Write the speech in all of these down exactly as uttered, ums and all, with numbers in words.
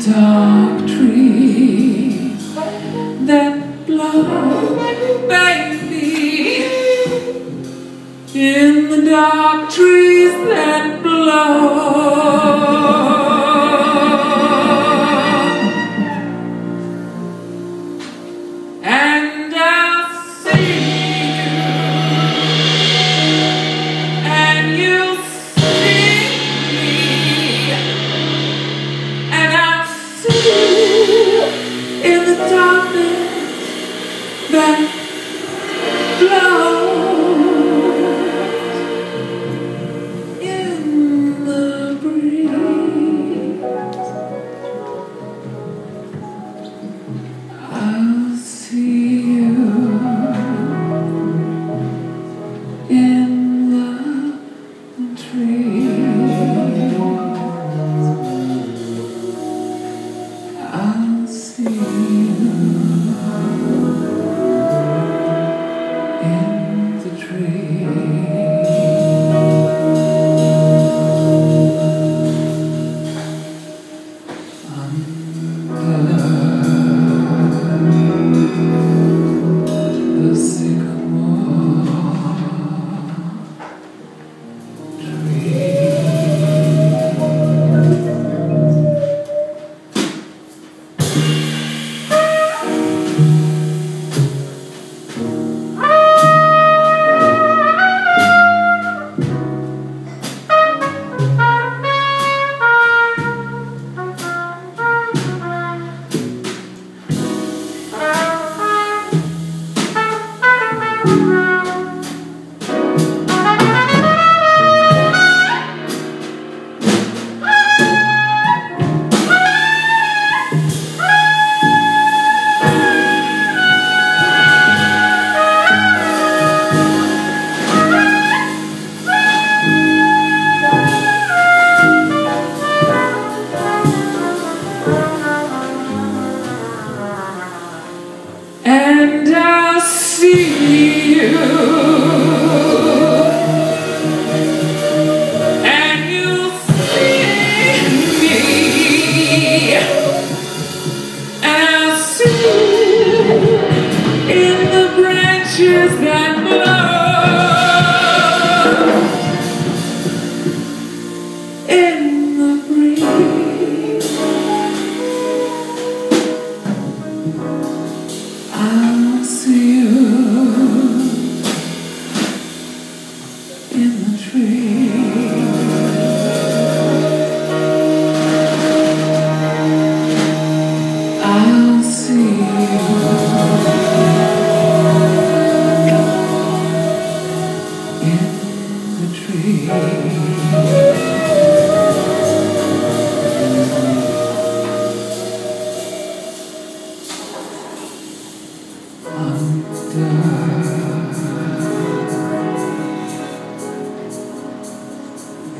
dark tree that blows, baby. In the dark trees that blow.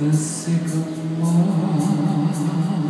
The sycamore.